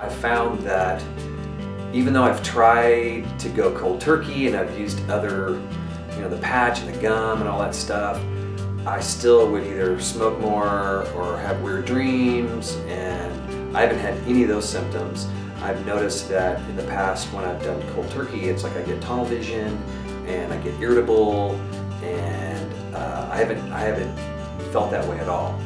I found that even though I've tried to go cold turkey and I've used other, the patch and the gum and all that stuff, I still would either smoke more or have weird dreams, and I haven't had any of those symptoms. I've noticed that in the past when I've done cold turkey, it's like I get tunnel vision and I get irritable, and I haven't felt that way at all.